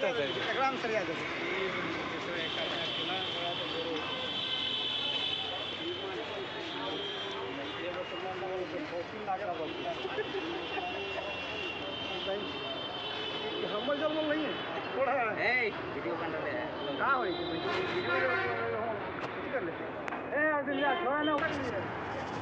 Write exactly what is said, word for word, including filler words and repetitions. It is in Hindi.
नहीं है थोड़ा है वीडियो बन रहे हैं का होई वीडियो कर ले ए आज ले थोड़ा ना।